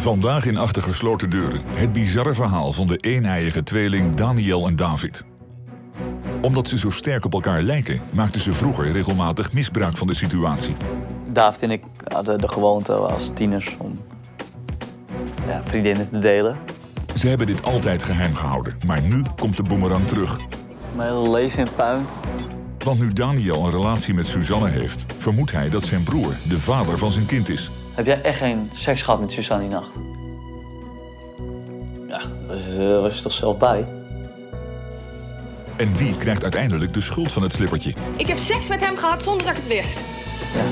Vandaag in Achter gesloten deuren het bizarre verhaal van de eeneiige tweeling Daniël en David. Omdat ze zo sterk op elkaar lijken, maakten ze vroeger regelmatig misbruik van de situatie. David en ik hadden de gewoonte als tieners om vriendinnen te delen. Ze hebben dit altijd geheim gehouden, maar nu komt de boemerang terug. Mijn hele leven in puin. Want nu Daniël een relatie met Suzanne heeft, vermoedt hij dat zijn broer de vader van zijn kind is. Heb jij echt geen seks gehad met Susan die nacht? Ja, daar was je toch zelf bij? En wie krijgt uiteindelijk de schuld van het slippertje? Ik heb seks met hem gehad zonder dat ik het wist. Ja.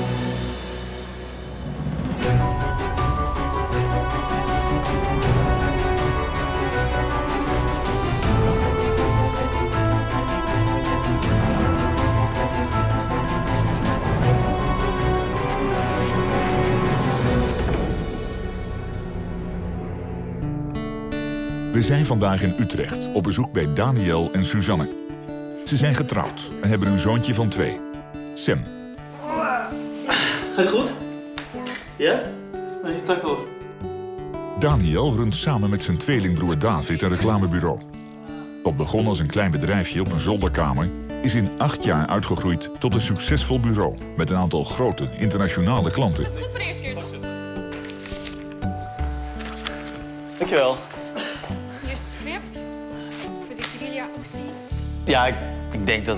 We zijn vandaag in Utrecht op bezoek bij Daniël en Suzanne. Ze zijn getrouwd en hebben een zoontje van 2, Sem. Gaat het goed? Ja? Ja? Je trakt op. Daniël runt samen met zijn tweelingbroer David een reclamebureau. Wat begon als een klein bedrijfje op een zolderkamer, is in 8 jaar uitgegroeid tot een succesvol bureau met een aantal grote internationale klanten. Dat is goed voor de eerste keer, toch? Dankjewel. Ja, ik denk dat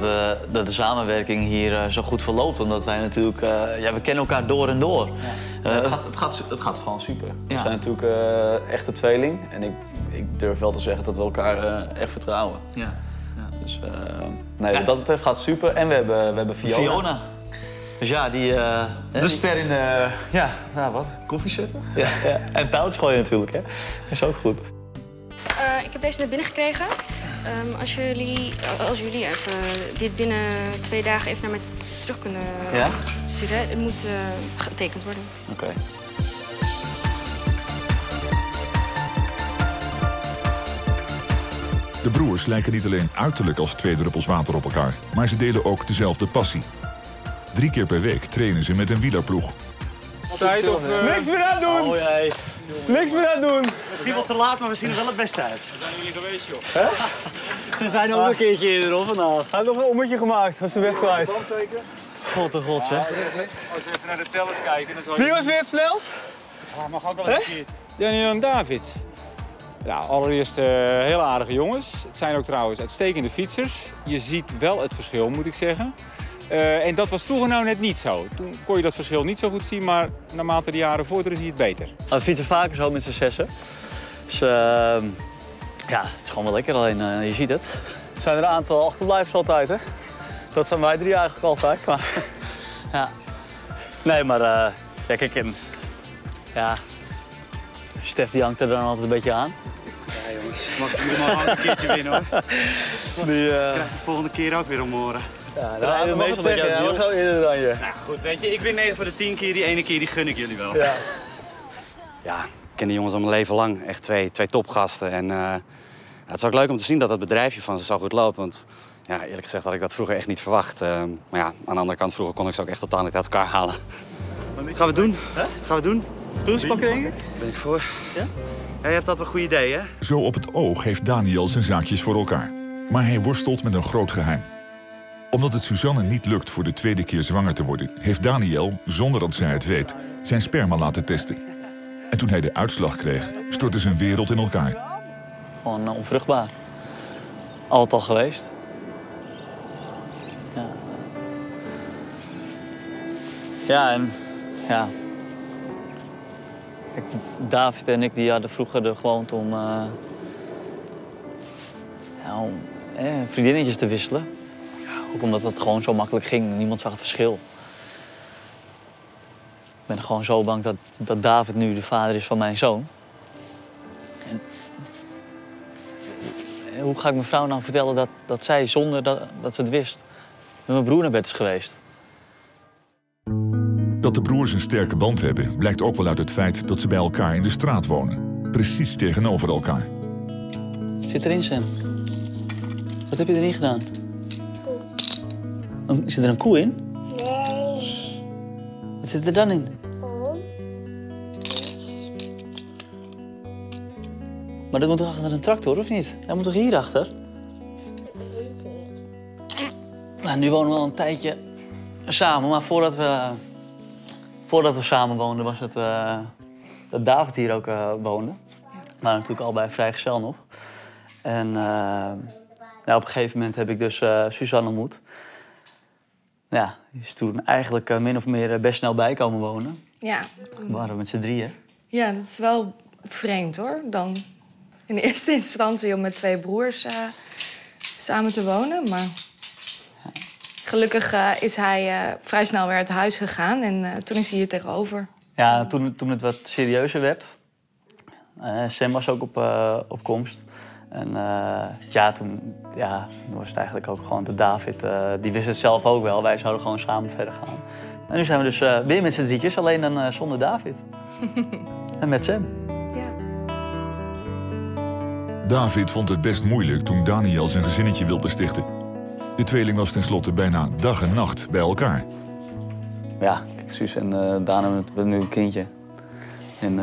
de samenwerking hier zo goed verloopt. Omdat wij natuurlijk... we kennen elkaar door en door. Ja. Het gaat gewoon super. Ja. We zijn natuurlijk echte tweeling. En ik durf wel te zeggen dat we elkaar echt vertrouwen. Ja. Ja. Dus wat dat betreft gaat super. En we hebben Fiona. Dus ja, die... de ster in de... Ja, nou wat? Koffie zetten? Ja, ja. En touwt gooien natuurlijk, hè. Dat is ook goed. Ik heb deze naar binnen gekregen. Als jullie even dit binnen 2 dagen even naar mij terug kunnen sturen, het moet getekend worden. Oké. Okay. De broers lijken niet alleen uiterlijk als 2 druppels water op elkaar, maar ze delen ook dezelfde passie. 3 keer per week trainen ze met een wielerploeg. Tijd of... Niks meer aan doen! Oh, jee. Niks meer aan doen! Misschien wel te laat, maar misschien wel het beste uit. We zijn jullie geweest, joh. Huh? Ze zijn ook een keertje eerder op vandaag. Hij heeft nog een ommetje gemaakt, was de weg kwijt. God de god, zeg. Als we even naar de tellers kijken... Dan wie was weer het snelst? Ja, mag ook wel eens een keertje. Daniël en David. Nou, allereerst heel aardige jongens. Het zijn ook trouwens uitstekende fietsers. Je ziet wel het verschil, moet ik zeggen. En dat was vroeger nou net niet zo. Toen kon je dat verschil niet zo goed zien, maar naarmate de jaren vorderen zie je het beter. We fietsen vaker zo met z'n 6'en. Dus het is gewoon wel lekker, alleen je ziet het. Er zijn er een aantal achterblijvers altijd, hè. Dat zijn wij 3 eigenlijk altijd, maar... ja. Nee, maar kijk, Stef die hangt er dan altijd een beetje aan. Ja, jongens, mag ik jullie maar een keertje winnen, hoor. Die krijg je de volgende keer ook weer om horen. Ja, dat rijden we meestal heel eerder dan je. Nou goed, weet je, ik win 9 van de 10 keer, die ene keer die gun ik jullie wel. Ja, ik ken die jongens al mijn leven lang. Echt 2 topgasten. En het is ook leuk om te zien dat het bedrijfje van ze zo goed loopt. Want ja, eerlijk gezegd had ik dat vroeger echt niet verwacht. Maar ja, aan de andere kant, vroeger kon ik ze ook echt totaal niet uit elkaar halen. Wat gaan we doen? Huh? Wat gaan we doen? Doeljes pakken, denk ik? Daar ben ik voor. Ja? Ja, je hebt dat wel een goed idee, hè? Zo op het oog heeft Daniël zijn zaakjes voor elkaar. Maar hij worstelt met een groot geheim. Omdat het Suzanne niet lukt voor de 2e keer zwanger te worden... heeft Daniël, zonder dat zij het weet, zijn sperma laten testen. En toen hij de uitslag kreeg, stortte zijn wereld in elkaar. Gewoon onvruchtbaar. Altijd al geweest. Ja. David en ik die hadden vroeger de gewoonte om... vriendinnetjes te wisselen. Ook omdat het gewoon zo makkelijk ging. Niemand zag het verschil. Ik ben gewoon zo bang dat David nu de vader is van mijn zoon. En hoe ga ik mijn vrouw nou vertellen dat zij zonder dat ze het wist... met mijn broer naar bed is geweest? Dat de broers een sterke band hebben... blijkt ook wel uit het feit dat ze bij elkaar in de straat wonen. Precies tegenover elkaar. Wat zit erin, Sem? Wat heb je erin gedaan? Zit er een koe in? Nee. Wat zit er dan in? Oh. Maar dat moet toch achter een tractor, of niet? Hij moet toch hierachter? Nou, nu wonen we al een tijdje samen, maar voordat we samen woonden was het dat David hier ook woonde. Maar natuurlijk al bij vrijgezel nog. En nou, op een gegeven moment heb ik dus Suzanne ontmoet. Ja, die is toen eigenlijk min of meer best snel bij komen wonen. Ja. We waren met z'n drieën. Ja, dat is wel vreemd hoor. Dan in eerste instantie om met twee broers samen te wonen. Maar gelukkig is hij vrij snel weer uit huis gegaan en toen is hij hier tegenover. Ja, toen het wat serieuzer werd. Sem was ook op komst. En toen was het eigenlijk ook gewoon de David. Die wist het zelf ook wel. Wij zouden gewoon samen verder gaan. En nu zijn we dus weer met z'n drietjes, alleen dan zonder David. En met Sem. Ja. David vond het best moeilijk toen Daniël zijn gezinnetje wilde stichten. De tweeling was tenslotte bijna dag en nacht bij elkaar. Ja, kijk, Suus en Daan hebben nu een kindje. En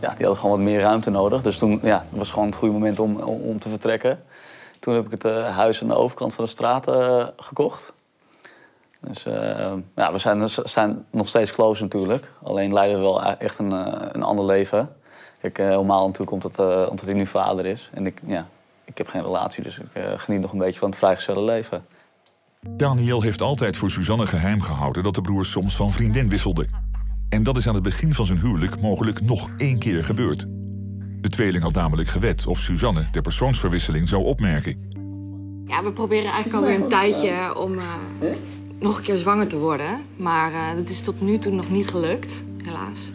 ja, die hadden gewoon wat meer ruimte nodig. Dus toen was gewoon het goede moment om te vertrekken. Toen heb ik het huis aan de overkant van de straat gekocht. Dus ja, we zijn nog steeds close natuurlijk. Alleen leiden we wel echt een ander leven. Kijk, helemaal natuurlijk omdat hij nu vader is. En ik heb geen relatie, dus ik geniet nog een beetje van het vrijgezellen leven. Daniël heeft altijd voor Suzanne geheim gehouden dat de broers soms van vriendin wisselden. En dat is aan het begin van zijn huwelijk mogelijk nog 1 keer gebeurd. De tweeling had namelijk gewed of Suzanne de persoonsverwisseling zou opmerken. Ja, we proberen eigenlijk alweer een tijdje om nog een keer zwanger te worden. Maar dat is tot nu toe nog niet gelukt, helaas.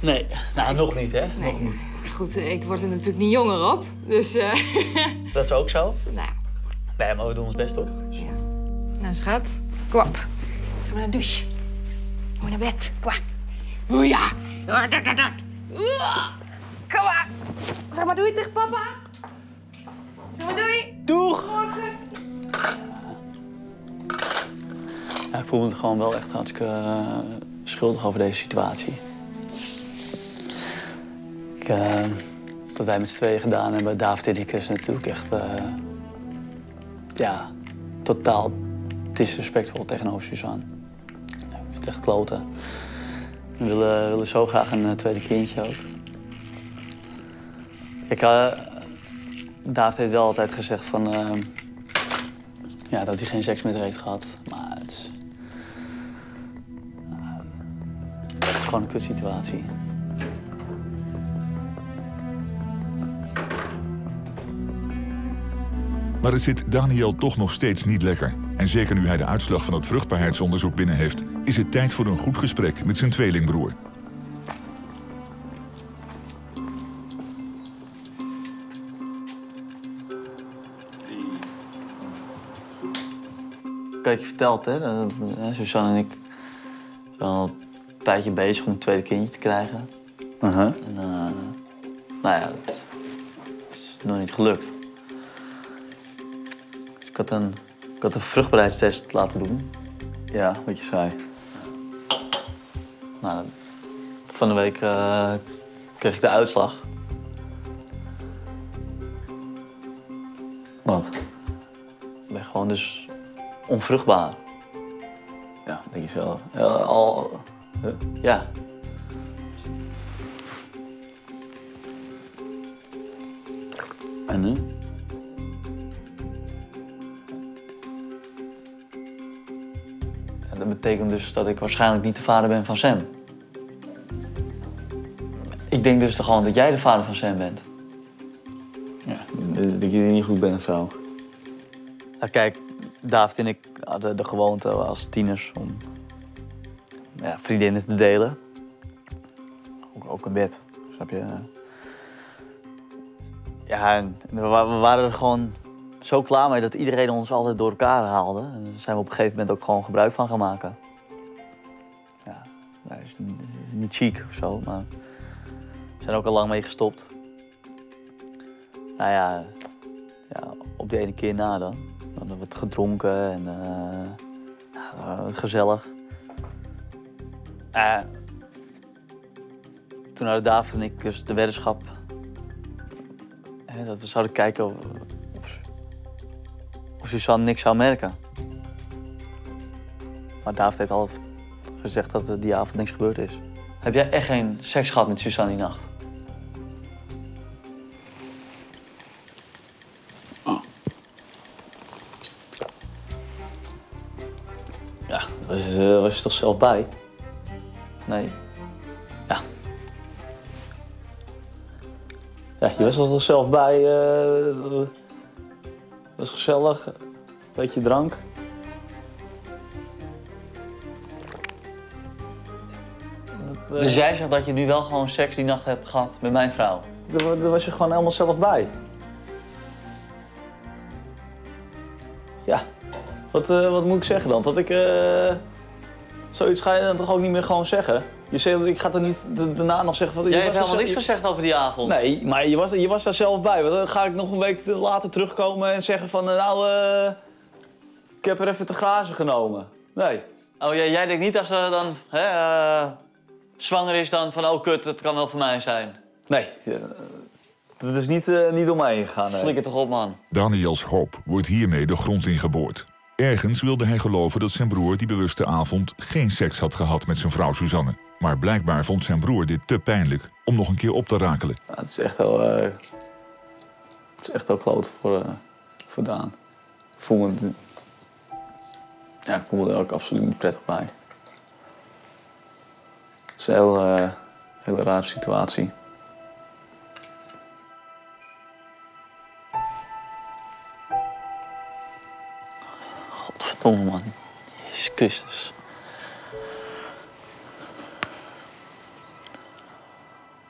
Nee, nou nog niet, hè? Nee, nog niet. Goed, ik word er natuurlijk niet jonger op, dus... Dat is ook zo? Nou ja. Nee, maar we doen ons best, toch? Dus... Ja. Nou, schat, kom op. Gaan we naar de douche. Kom naar bed, kom maar. Hoeja! Kom maar! Zeg maar doei tegen papa! Zeg maar doei! Doeg! Morgen! Ja, ik voel me gewoon wel echt hartstikke schuldig over deze situatie. Wat wij met z'n tweeën gedaan hebben bij David en ik is natuurlijk echt... ja, totaal disrespectvol tegenover Suzanne. Echt kloten. We willen zo graag een tweede kindje ook. Kijk, David heeft wel altijd gezegd van, dat hij geen seks meer heeft gehad. Maar het is gewoon een kutsituatie. Maar het zit Daniël toch nog steeds niet lekker. En zeker nu hij de uitslag van het vruchtbaarheidsonderzoek binnen heeft... is het tijd voor een goed gesprek met zijn tweelingbroer. Kijk, je vertelt, hè, dat, Suzanne en ik zijn al een tijdje bezig om een tweede kindje te krijgen. En, dat is nog niet gelukt. Dus ik had een vruchtbaarheidstest laten doen. Ja, wat je zei. Nou, van de week kreeg ik de uitslag. Wat? Ik ben gewoon dus onvruchtbaar. Ja, denk je wel. Ja. En nu? Dat betekent dus dat ik waarschijnlijk niet de vader ben van Sem. Ik denk dus gewoon dat jij de vader van Sem bent. Ja, dat je niet goed bent of zo. Nou, kijk, David en ik hadden de gewoonte als tieners om vriendinnen te delen. Ook een bed, snap je? Ja, en we waren er gewoon... zo klaar mee dat iedereen ons altijd door elkaar haalde. En daar zijn we op een gegeven moment ook gewoon gebruik van gaan maken. Ja, dat is niet chic of zo, maar we zijn ook al lang mee gestopt. Nou ja op die ene keer na dan. Dan hebben we het gedronken en gezellig. Toen hadden David en ik dus de weddenschap Dat we zouden kijken of Suzanne niks zou merken. Maar David heeft al gezegd dat er die avond niks gebeurd is. Heb jij echt geen seks gehad met Suzanne die nacht? Oh. Ja, was je toch zelf bij? Nee. Ja. Ja, je was er toch zelf bij. Was gezellig. Beetje drank. Dus jij zegt dat je nu wel gewoon seks die nacht hebt gehad met mijn vrouw? Daar was je gewoon helemaal zelf bij. Ja. Wat moet ik zeggen dan? Dat ik... Zoiets ga je dan toch ook niet meer gewoon zeggen? Je zegt, ik ga er niet daarna nog zeggen... Jij hebt helemaal niks gezegd over die avond. Nee, maar je was daar zelf bij. Want dan ga ik nog een week later terugkomen en zeggen van... Nou, ik heb er even te grazen genomen. Nee. Oh, jij denkt niet dat ze dan... Hè, zwanger is dan van, oh kut, het kan wel voor mij zijn. Nee, dat is niet door mij gegaan. Nee. Flikker toch op, man. Daniëls hoop wordt hiermee de grond ingeboord. Ergens wilde hij geloven dat zijn broer die bewuste avond geen seks had gehad met zijn vrouw Suzanne. Maar blijkbaar vond zijn broer dit te pijnlijk om nog een keer op te rakelen. Ja, het is echt wel... het is echt wel kloot voor Daan. Ik voel me er ook absoluut niet prettig bij. Het is een hele rare situatie. Godverdomme, man. Jezus Christus.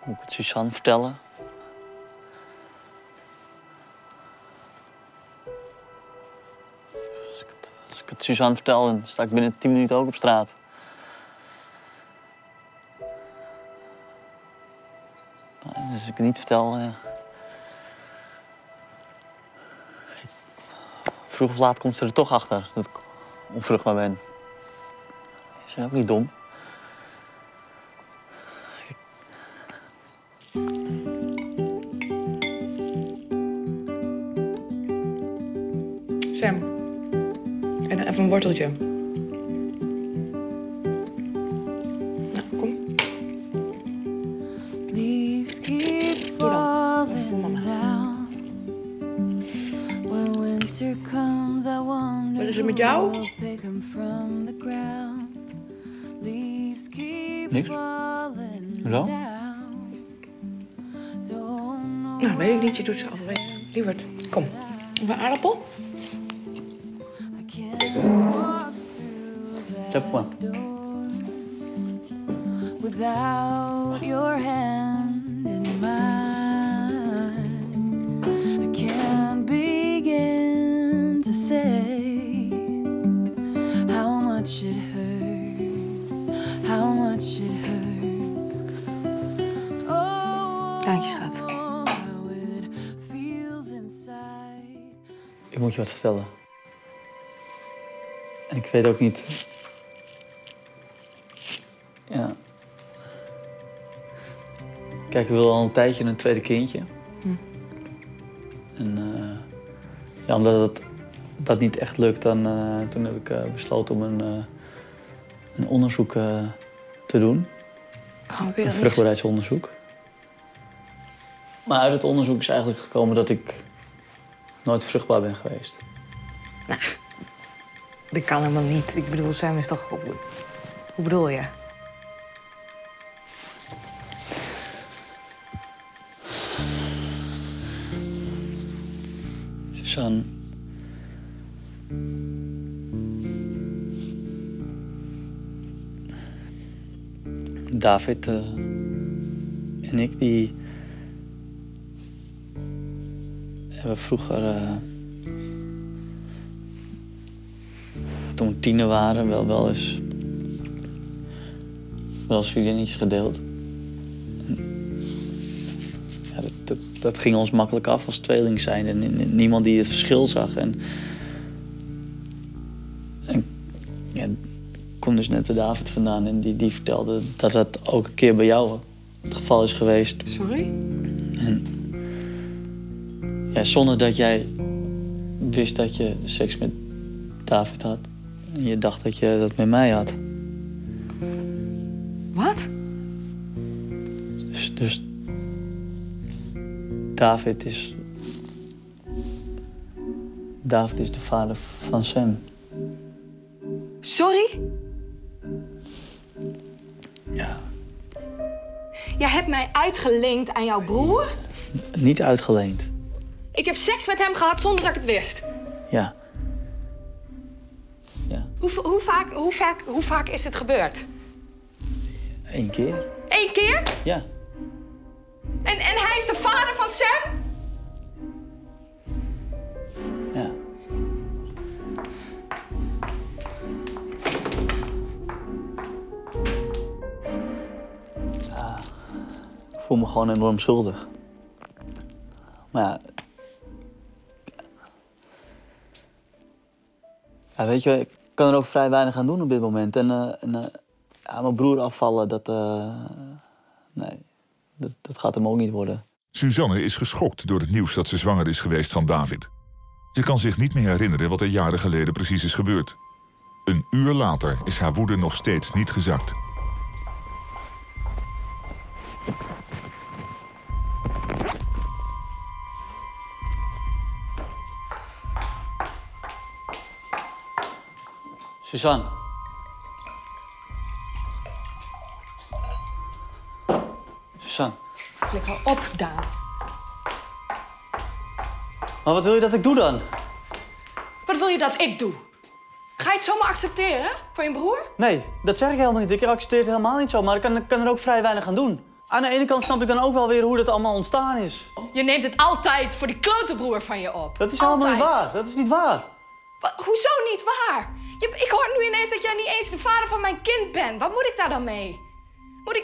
Moet ik het Suzanne vertellen? Als ik het Suzanne vertel, dan sta ik binnen 10 minuten ook op straat. Dus als ik het niet vertel... Vroeg of laat komt ze er toch achter dat ik onvruchtbaar ben. Is ook niet dom. Sem, en even een worteltje. Wat is er met jou? Niks. Hoezo? Nou, weet ik niet. Je doet ze altijd weg. Lieverd, kom. Een aardappel? Tap one. Without your hand in mine, I can't begin to say. Dank je, schat. Ik moet je wat vertellen. En ik weet ook niet... Ja... Kijk, ik wil al een tijdje een tweede kindje. En ja, omdat dat niet echt lukt, dan, toen heb ik besloten om een onderzoek te doen. Een vruchtbaarheidsonderzoek. Maar uit het onderzoek is eigenlijk gekomen dat ik nooit vruchtbaar ben geweest. Nou, dat kan helemaal niet. Ik bedoel, Sem is toch... Hoe bedoel je? Suzanne... David en ik, die... hebben vroeger, toen we 10 waren, wel eens vriendinnetjes gedeeld. Ja, dat ging ons makkelijk af als tweeling zijn en niemand die het verschil zag. En ja, kom dus net bij David vandaan en die vertelde dat dat ook een keer bij jou het geval is geweest. Sorry? En, Ja, zonder dat jij wist dat je seks met David had. En je dacht dat je dat met mij had. Wat? Dus David is de vader van Sem. Sorry? Ja. Jij hebt mij uitgeleend aan jouw broer? Niet uitgeleend. Ik heb seks met hem gehad zonder dat ik het wist. Ja. Ja. Hoe vaak is dit gebeurd? 1 keer. 1 keer? Ja. En hij is de vader van Sem? Ja. Ik voel me gewoon enorm schuldig. Maar ja... Ja, weet je, ik kan er ook vrij weinig aan doen op dit moment. En mijn broer afvallen, dat... Nee, dat gaat hem ook niet worden. Suzanne is geschokt door het nieuws dat ze zwanger is geweest van David. Ze kan zich niet meer herinneren wat er jaren geleden precies is gebeurd. Een uur later is haar woede nog steeds niet gezakt. Suzanne. Suzanne. Flikker op, Daan. Maar wat wil je dat ik doe dan? Wat wil je dat ik doe? Ga je het zomaar accepteren voor je broer? Nee, dat zeg ik helemaal niet. Ik accepteer het helemaal niet zo, maar ik kan er ook vrij weinig aan doen. Aan de ene kant snap ik dan ook wel weer hoe dat allemaal ontstaan is. Je neemt het altijd voor die klote broer van je op. Dat is helemaal niet waar. Dat is niet waar. Hoezo niet waar? Ik hoor nu ineens dat jij niet eens de vader van mijn kind bent. Wat moet ik daar dan mee? Moet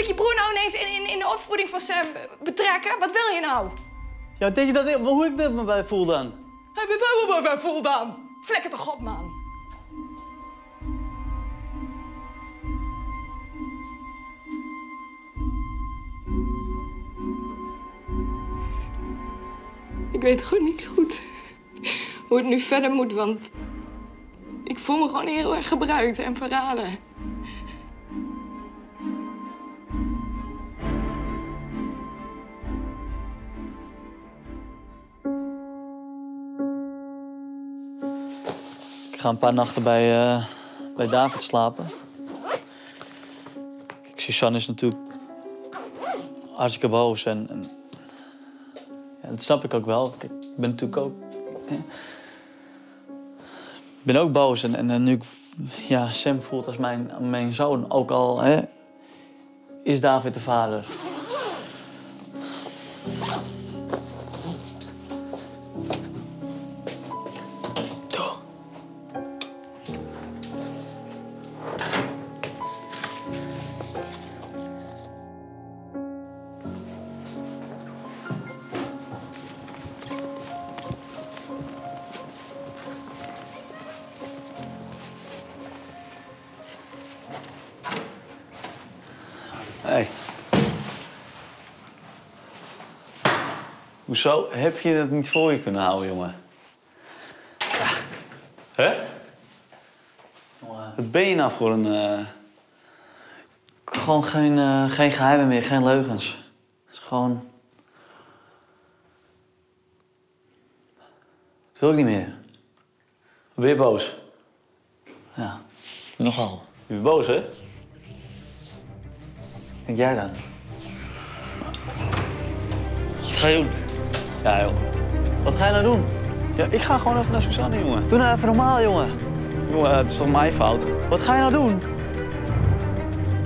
ik je broer nou ineens in de opvoeding van Sem betrekken? Wat wil je nou? Ja, wat denk je dat hoe ik dit me bij voel dan? Hij bent wel me bij voel dan. Flikker toch op, man. Ik weet gewoon niet zo goed hoe het nu verder moet, want ik voel me gewoon heel erg gebruikt en verraden. Ik ga een paar nachten bij David slapen. Kijk, Suzanne is natuurlijk hartstikke boos en ja, dat snap ik ook wel. Kijk, ik ben natuurlijk ook... Ja. Ik ben ook boos en nu ik, ja, Sem voelt als mijn zoon, ook al hè, is David de vader. Hoezo heb je dat niet voor je kunnen houden, jongen? Ja. Hè? Wat ben je nou voor een... Gewoon geen geheimen meer, geen leugens. Het is gewoon... Dat wil ik niet meer. Ben je boos? Ja, nogal. Je bent boos, hè? Wat denk jij dan? Wat ga je doen? Ja, joh. Wat ga je nou doen? Ja, ik ga gewoon even naar Suzanne, jongen. Doe nou even normaal, jongen. Jongen, het is toch mijn fout? Wat ga je nou doen?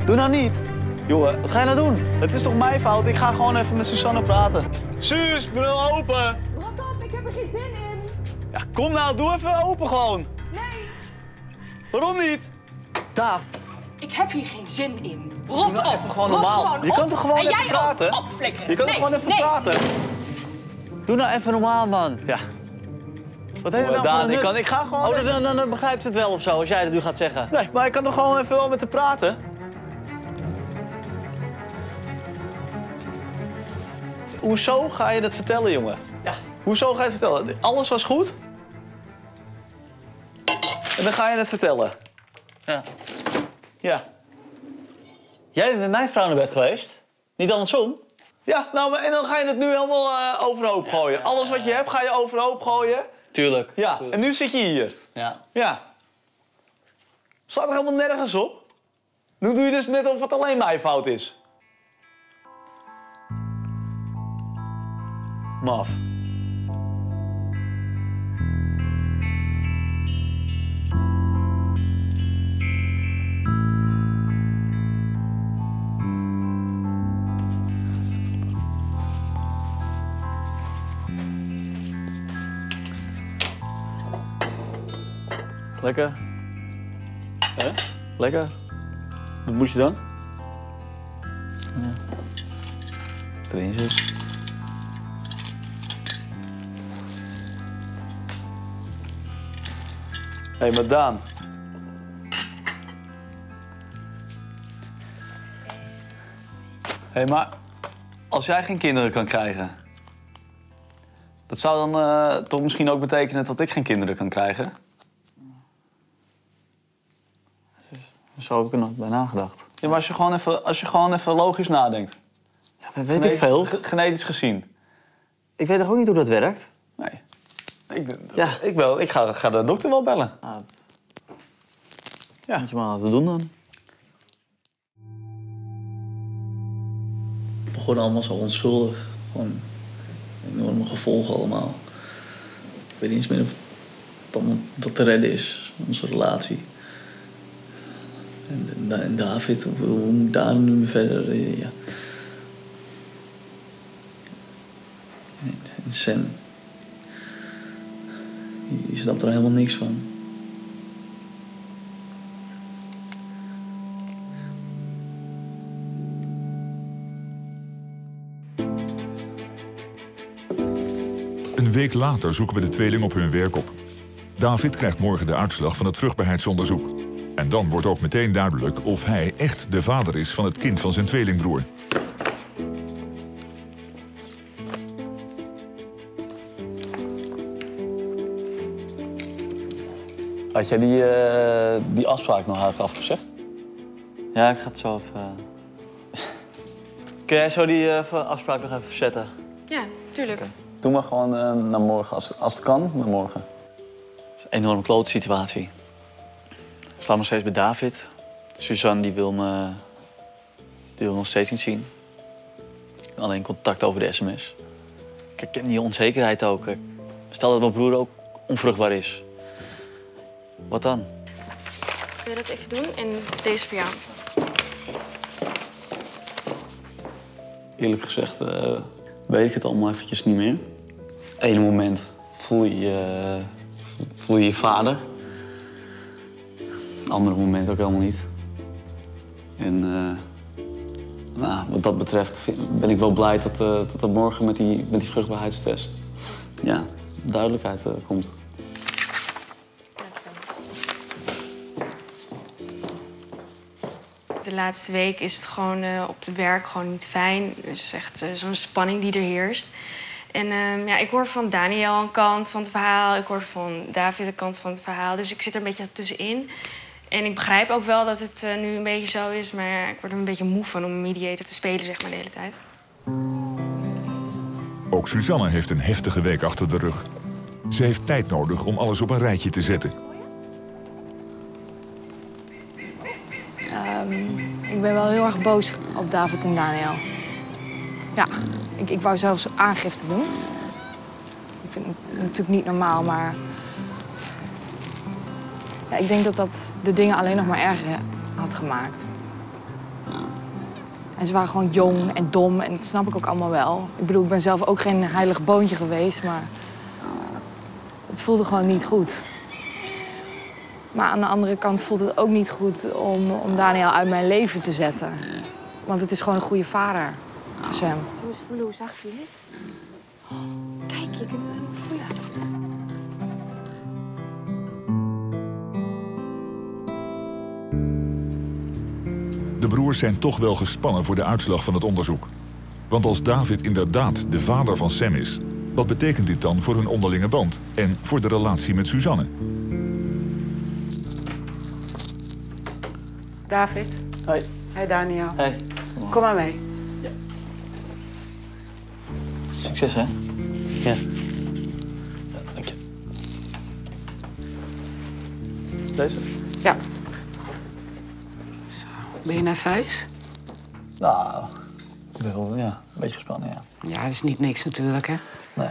Doe nou niet. Jongen, wat ga je nou doen? Het is toch mijn fout? Ik ga gewoon even met Suzanne praten. Suus, doe nou open. Rot op, ik heb er geen zin in. Ja, kom nou, doe even open gewoon. Nee. Waarom niet? Daaf. Ik heb hier geen zin in. Rot op. Gewoon normaal. Rot gewoon je kan toch gewoon even praten? En jij ook opflikken. Je kan toch gewoon even praten? Doe nou even normaal, man. Ja. Wat heeft het nou gedaan? Ik ga gewoon... Oh, dan begrijpt het wel of zo, als jij dat nu gaat zeggen. Nee, maar ik kan toch gewoon even wel met te praten? Hoezo ga je dat vertellen, jongen? Ja. Hoezo ga je het vertellen? Alles was goed? En dan ga je het vertellen. Ja. Ja. Jij bent met mijn vrouw naar bed geweest? Niet andersom? Ja, nou, maar en dan ga je het nu helemaal overhoop gooien. Ja. Alles wat je hebt ga je overhoop gooien. Tuurlijk. Ja, tuurlijk. En nu zit je hier. Ja. Ja. Slaat er helemaal nergens op. Nu doe je dus net of het alleen mijn fout is. Maf. Lekker. Hè? Lekker. Wat moest je dan? Ja. Erin zit. Hé, maar Daan. Hé, maar als jij geen kinderen kan krijgen... dat zou dan toch misschien ook betekenen dat ik geen kinderen kan krijgen? Zo heb ik er nog bij nagedacht. Ja, maar als je gewoon even logisch nadenkt. Ja, dat weet ik veel. Genetisch gezien. Ik weet toch ook niet hoe dat werkt? Nee. Ik ga de dokter wel bellen. Ah, dat... Ja. Moet je maar laten doen dan. Het begon allemaal zo onschuldig. Gewoon enorme gevolgen allemaal. Ik weet niet eens meer of het allemaal wat te redden is. Onze relatie. En David, hoe moet daar nu meer verder? Ja. En Sem. Je snapt er helemaal niks van. Een week later zoeken we de tweeling op hun werk op. David krijgt morgen de uitslag van het vruchtbaarheidsonderzoek. En dan wordt ook meteen duidelijk of hij echt de vader is van het kind van zijn tweelingbroer. Had jij die afspraak nog eigenlijk afgezegd? Ja, ik ga het zo even... Kun jij zo die afspraak nog even verzetten? Ja, tuurlijk. Okay. Doe maar gewoon naar morgen, als het kan, naar morgen. Het is een enorm klote situatie. Ik sta nog steeds bij David. Suzanne die wil me nog steeds niet zien. Alleen contact over de sms. Ik ken die onzekerheid ook. Stel dat mijn broer ook onvruchtbaar is. Wat dan? Kun je dat even doen? En deze voor jou. Eerlijk gezegd weet ik het allemaal eventjes niet meer. Eén moment voel je je vader. Andere moment ook helemaal niet. En nou, wat dat betreft ben ik wel blij dat morgen met die vruchtbaarheidstest... ja, duidelijkheid komt. De laatste week is het gewoon op de werk gewoon niet fijn. Het is echt zo'n spanning die er heerst. En ja, ik hoor van Daniël een kant van het verhaal. Ik hoor van David een kant van het verhaal. Dus ik zit er een beetje tussenin. En ik begrijp ook wel dat het nu een beetje zo is, maar ik word er een beetje moe van om een mediator te spelen, zeg maar, de hele tijd. Ook Suzanne heeft een heftige week achter de rug. Ze heeft tijd nodig om alles op een rijtje te zetten. Ik ben wel heel erg boos op David en Daniël. Ja, ik wou zelfs aangifte doen. Ik vind het natuurlijk niet normaal, maar... Ja, ik denk dat de dingen alleen nog maar erger had gemaakt. En ze waren gewoon jong en dom en dat snap ik ook allemaal wel. Ik bedoel, ik ben zelf ook geen heilig boontje geweest, maar... het voelde gewoon niet goed. Maar aan de andere kant voelt het ook niet goed om Daniël uit mijn leven te zetten. Want het is gewoon een goede vader voor Sem. Zullen we eens voelen hoe zacht hij is? Kijk, je kunt hem voelen. De broers zijn toch wel gespannen voor de uitslag van het onderzoek. Want als David inderdaad de vader van Sem is... Wat betekent dit dan voor hun onderlinge band en voor de relatie met Suzanne? David. Hoi. Hey Daniël. Hey. Kom maar mee. Ja. Succes, hè? Ja. Ja, dank je. Deze? Ja. Zo. Ben je nerveus? Nou, ik ben wel, ja, een beetje gespannen, ja. Ja, dat is niet niks natuurlijk, hè? Nee.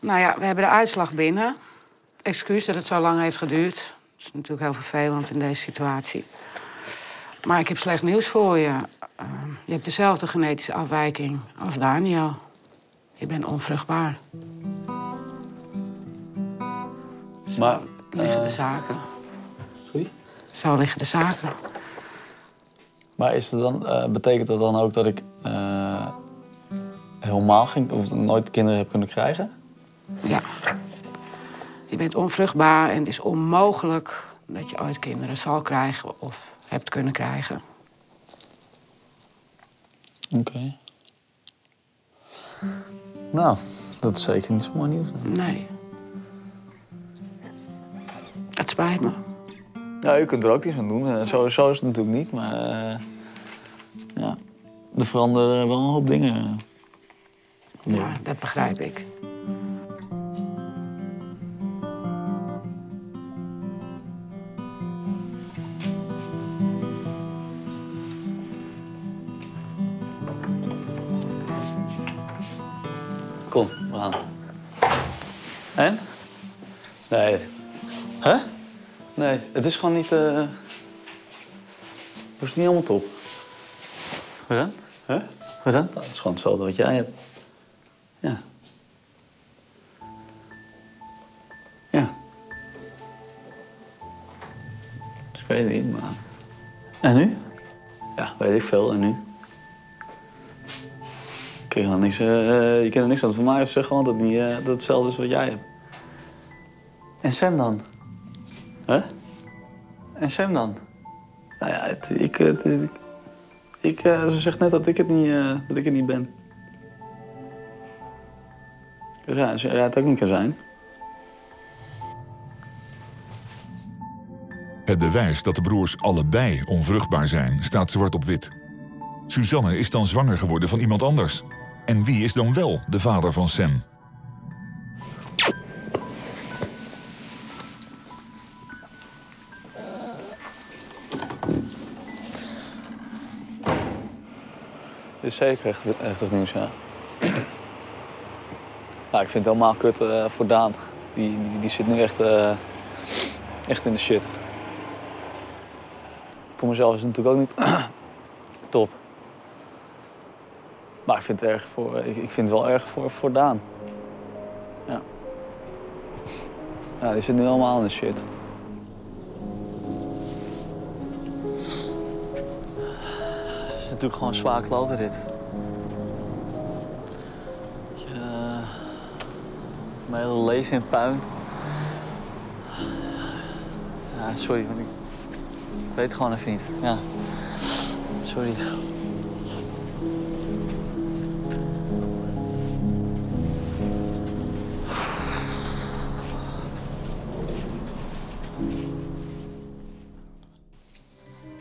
Nou ja, we hebben de uitslag binnen. Excuus dat het zo lang heeft geduurd. Dat is natuurlijk heel vervelend in deze situatie. Maar ik heb slecht nieuws voor je. Je hebt dezelfde genetische afwijking als Daniël. Je bent onvruchtbaar. Zo maar, liggen de zaken. Sorry? Zo liggen de zaken. Maar is het dan, betekent dat dan ook dat ik helemaal nooit kinderen heb kunnen krijgen? Ja. Je bent onvruchtbaar en het is onmogelijk dat je ooit kinderen zal krijgen of hebt kunnen krijgen. Oké. Okay. Nou, dat is zeker niet zo mooi nieuws. Nee. Het spijt me. Ja, u kunt er ook iets aan doen. Zo is het natuurlijk niet, maar ja, er veranderen wel een hoop dingen. Ja, ja, dat begrijp ik. Kom, we gaan. En? Nee. Huh? Nee, het is gewoon niet... Het is niet helemaal top. Wat dan? Huh? Wat dan? Het is gewoon hetzelfde wat jij hebt. Ja. Ja. Dus ik weet het niet, maar... En nu? Ja, weet ik veel. En nu? Je kan er niks aan. Voor mij is gewoon dat het hetzelfde is wat jij hebt. En Sem dan? Huh? En Sem dan? Nou ja, ze zegt net dat ik het niet, ben. Ja, ze het ook niet kan zijn. Het bewijs dat de broers allebei onvruchtbaar zijn staat zwart op wit. Suzanne is dan zwanger geworden van iemand anders. En wie is dan wel de vader van Sem? Dit is zeker echt nieuws, ja. Nou, ik vind het helemaal kut voor Daan. Die zit nu echt in de shit. Voor mezelf is het natuurlijk ook niet top. Maar ik vind het, wel erg voor Daan. Ja. Ja, die zit nu allemaal in de shit. Het is natuurlijk gewoon zwaar kloten, dit. Mijn hele leven in puin. Ja, sorry, want ik weet het gewoon even niet. Ja. Sorry.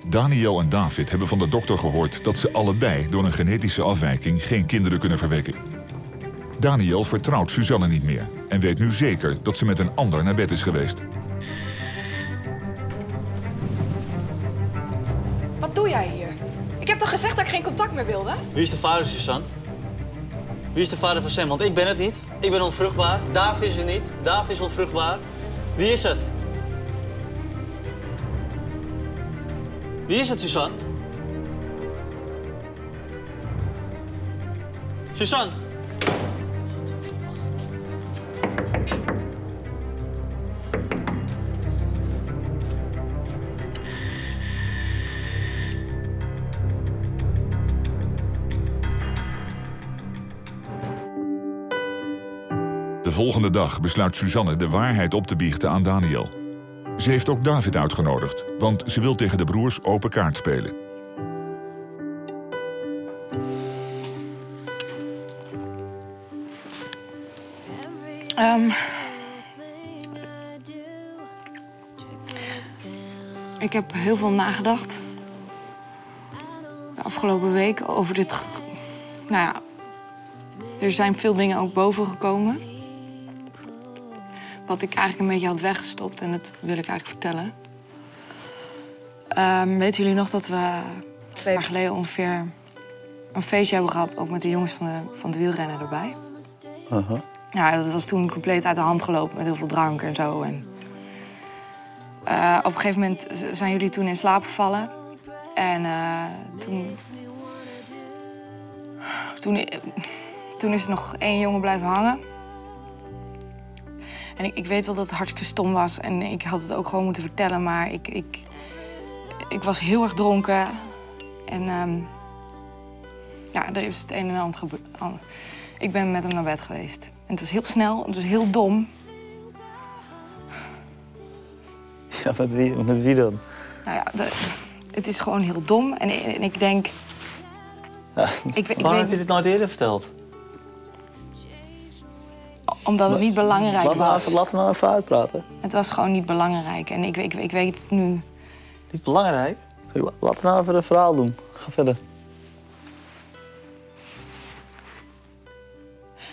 Daniël en David hebben van de dokter gehoord dat ze allebei door een genetische afwijking geen kinderen kunnen verwekken. Daniël vertrouwt Suzanne niet meer en weet nu zeker dat ze met een ander naar bed is geweest. Wat doe jij hier? Ik heb toch gezegd dat ik geen contact meer wilde? Wie is de vader, Suzanne? Wie is de vader van Sem? Want ik ben het niet. Ik ben onvruchtbaar. David is het niet. David is onvruchtbaar. Wie is het? Wie is het, Suzanne? Suzanne! De volgende dag besluit Suzanne de waarheid op te biechten aan Daniël. Ze heeft ook David uitgenodigd, want ze wil tegen de broers open kaart spelen. Ik heb heel veel nagedacht. De afgelopen week over dit... Nou ja, er zijn veel dingen ook boven gekomen. Wat ik eigenlijk een beetje had weggestopt. En dat wil ik eigenlijk vertellen. Weten jullie nog dat we 2 jaar geleden ongeveer een feestje hebben gehad? Ook met de jongens van de wielrennen erbij. Uh-huh. Ja, dat was toen compleet uit de hand gelopen met heel veel drank en zo. En, op een gegeven moment zijn jullie toen in slaap gevallen. En toen is er nog 1 jongen blijven hangen. En ik weet wel dat het hartstikke stom was. En ik had het ook gewoon moeten vertellen, maar ik was heel erg dronken. En ja, er is het een en ander gebeurd. Ik ben met hem naar bed geweest. En het was heel snel, het was heel dom. Ja, met wie dan? Nou ja, het is gewoon heel dom. En ik denk... Ja, waarom heb je dit nooit eerder verteld? Omdat het niet belangrijk was. Laten we nou even uitpraten. Het was gewoon niet belangrijk. En ik weet het nu. Niet belangrijk? Laten we nou even een verhaal doen. Ga verder.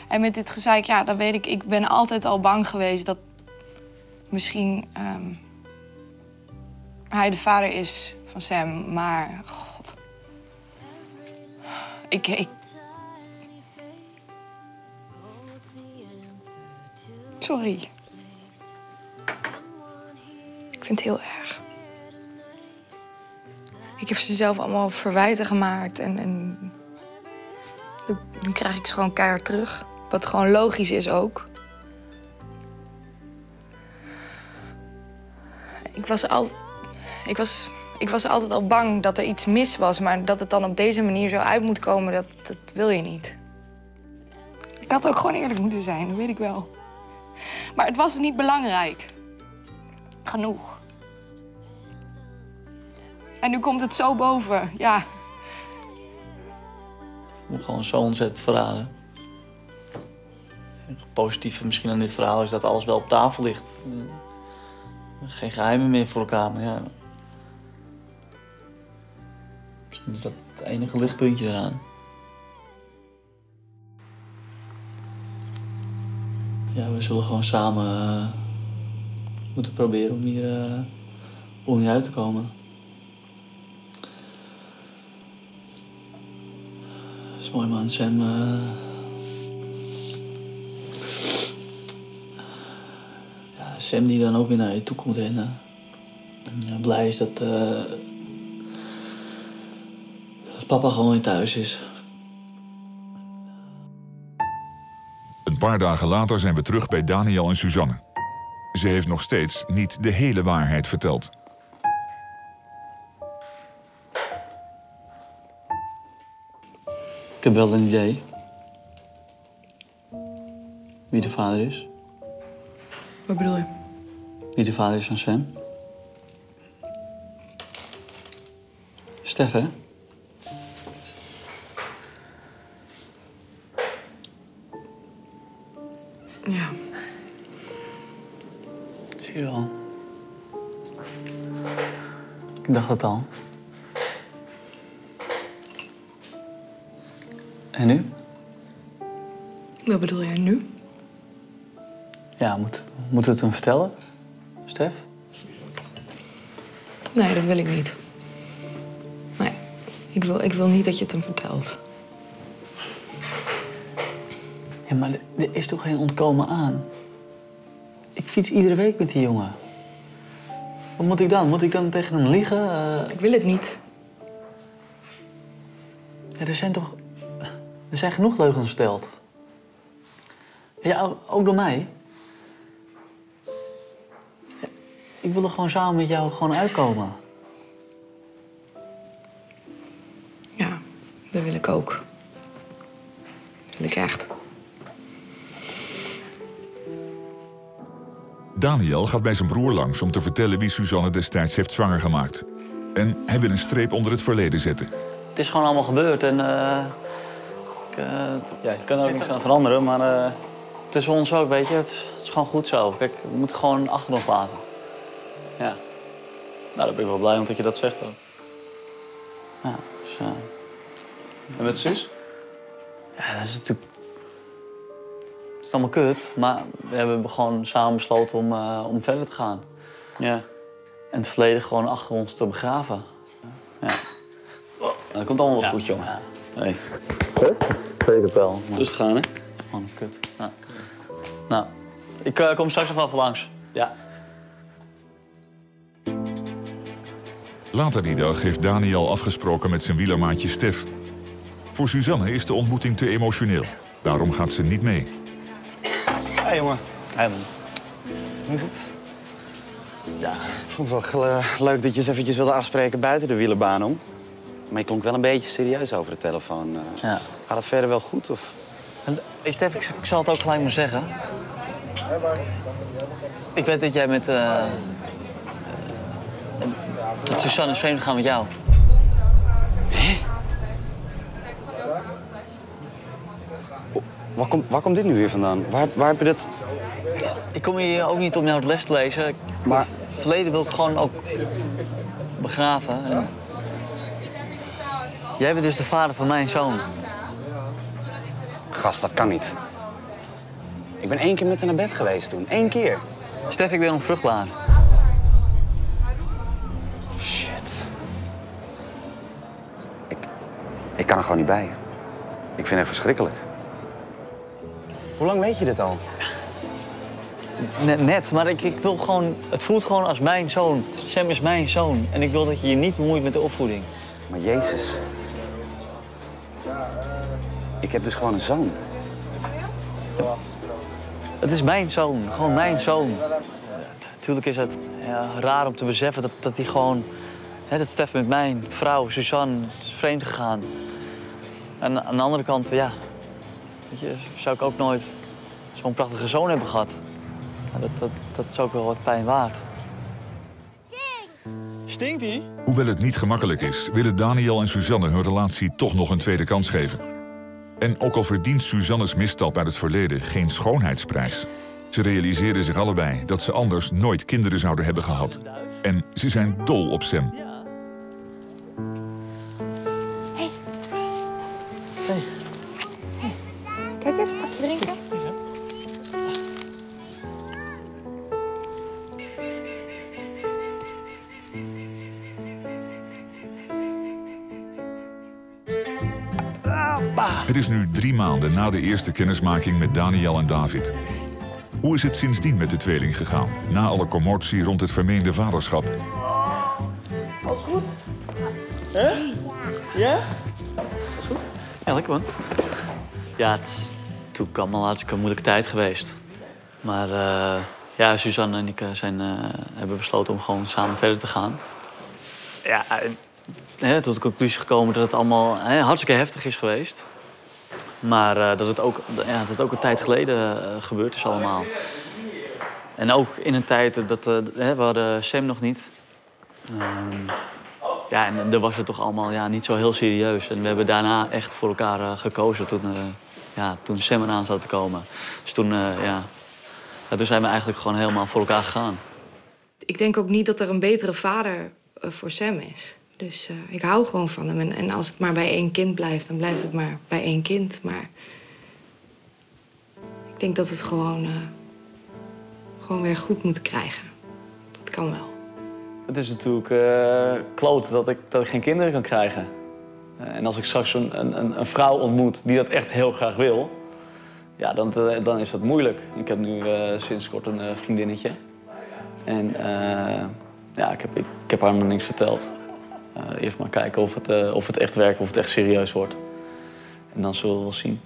En met dit gezeik, ja, dan weet ik... Ik ben altijd al bang geweest dat misschien hij de vader is van Sem. Maar, god... Sorry. Ik vind het heel erg. Ik heb ze zelf allemaal verwijten gemaakt en nu krijg ik ze gewoon keihard terug. Wat gewoon logisch is ook. Ik was altijd al bang dat er iets mis was, maar dat het dan op deze manier zo uit moet komen, dat wil je niet. Ik had ook gewoon eerlijk moeten zijn, dat weet ik wel. Maar het was niet belangrijk. Genoeg. En nu komt het zo boven, ja. Ik moet gewoon zo ontzettend verraden. Het positieve misschien aan dit verhaal is dat alles wel op tafel ligt. Geen geheimen meer voor elkaar, maar ja. Misschien is dat het enige lichtpuntje eraan. Ja, we zullen gewoon samen moeten proberen om hier uit te komen. Dat is mooi, man. Sem... Ja, Sem die dan ook weer naar je toe komt rennen. En blij is dat papa gewoon weer thuis is. Een paar dagen later zijn we terug bij Daniël en Suzanne. Ze heeft nog steeds niet de hele waarheid verteld. Ik heb wel een idee wie de vader is. Wat bedoel je? Wie de vader is van Sem. Stef, hè? Ja. Zie je wel. Ik dacht dat al. En nu? Wat bedoel jij nu? Ja, moet het hem vertellen, Stef? Nee, dat wil ik niet. Nee, ik wil niet dat je het hem vertelt. Ja, maar er is toch geen ontkomen aan? Ik fiets iedere week met die jongen. Wat moet ik dan? Moet ik dan tegen hem liegen? Ik wil het niet. Ja, er zijn genoeg leugens verteld. Ja, ook door mij. Ja, ik wil er gewoon samen met jou gewoon uitkomen. Ja, dat wil ik ook. Dat wil ik echt. Daniël gaat bij zijn broer langs om te vertellen wie Suzanne destijds heeft zwanger gemaakt. En hij wil een streep onder het verleden zetten. Het is gewoon allemaal gebeurd en... ja, je kan er ook niks aan veranderen, maar tussen ons ook, weet je. Het is gewoon goed zo. Kijk, we moeten het gewoon achter ons laten. Ja. Nou, daar ben ik wel blij om dat je dat zegt ook. Ja, dus... En met Suus? Ja, dat is natuurlijk... Het is allemaal kut, maar we hebben gewoon samen besloten om verder te gaan. Ja. En het verleden gewoon achter ons te begraven. Ja. Nou, dat komt allemaal wel goed, jongen. Ja. Hey. Kut? Zeker wel. Dus gaan, hè? Man, oh, kut. Nou, nou ik kom straks nog wel even langs. Ja. Later die dag heeft Daniël afgesproken met zijn wielermaatje Stef. Voor Suzanne is de ontmoeting te emotioneel. Daarom gaat ze niet mee. Hey, jongen. Hey, man. Hoe is het? Ja, ik vond het wel leuk dat je eens eventjes wilde afspreken buiten de wielerbaan om. Maar je klonk wel een beetje serieus over de telefoon. Ja. Gaat het verder wel goed? Of? Hey, Stef, ik zal het ook gelijk maar zeggen. Ik weet dat jij met... dat Suzanne is vreemd gaan met jou. Hé? Waar komt dit nu weer vandaan? Waar heb je dit? Ik kom hier ook niet om jou het les te lezen. Maar... Het verleden wil ik gewoon ook begraven. En... Jij bent dus de vader van mijn zoon. Gast, dat kan niet. Ik ben 1 keer met haar naar bed geweest toen. 1 keer. Stef, ik ben onvruchtbaar. Shit. Ik kan er gewoon niet bij. Ik vind het verschrikkelijk. Hoe lang weet je dit al? Net, maar ik wil gewoon... Het voelt gewoon als mijn zoon. Sem is mijn zoon. En ik wil dat je je niet bemoeit met de opvoeding. Maar Jezus. Ik heb dus gewoon een zoon. Het is mijn zoon. Gewoon mijn zoon. Natuurlijk is het raar om te beseffen dat hij gewoon... dat Stef met mijn vrouw, Suzanne, is vreemd gegaan. En aan de andere kant, ja... Weet je, zou ik ook nooit zo'n prachtige zoon hebben gehad. Dat is ook wel wat pijn waard. Stinkt ie? Hoewel het niet gemakkelijk is, willen Daniël en Suzanne hun relatie toch nog een tweede kans geven. En ook al verdient Suzannes misstap uit het verleden geen schoonheidsprijs. Ze realiseren zich allebei dat ze anders nooit kinderen zouden hebben gehad. En ze zijn dol op Sem. Hey. Hey. Hey. Kijk eens, pak je drinken. Het is nu 3 maanden na de eerste kennismaking met Daniël en David. Hoe is het sindsdien met de tweeling gegaan, na alle commotie rond het vermeende vaderschap? Alles goed? Hè? Ja. Ja? Alles goed? Ja, lekker man. Ja, het is natuurlijk allemaal hartstikke een moeilijke tijd geweest. Maar ja, Suzanne en ik hebben besloten om gewoon samen verder te gaan. Ja, tot de conclusie gekomen dat het allemaal hartstikke heftig is geweest. Maar dat het ook een tijd geleden gebeurd is allemaal. En ook in een tijd dat... we hadden Sem nog niet. Ja, en daar was het toch allemaal niet zo heel serieus. En we hebben daarna echt voor elkaar gekozen toen Sem eraan zou te komen. Dus toen zijn we eigenlijk gewoon helemaal voor elkaar gegaan. Ik denk ook niet dat er een betere vader voor Sem is. Dus ik hou gewoon van hem. En als het maar bij 1 kind blijft, dan blijft het maar bij 1 kind. Maar ik denk dat we het gewoon weer goed moeten krijgen. Dat kan wel. Het is natuurlijk kloot dat ik geen kinderen kan krijgen. En als ik straks een vrouw ontmoet die dat echt heel graag wil... ja, dan is dat moeilijk. Ik heb nu sinds kort een vriendinnetje. En ja, ik heb haar nog niks verteld. Eerst maar kijken of het echt werkt, of het echt serieus wordt. En dan zullen we wel zien.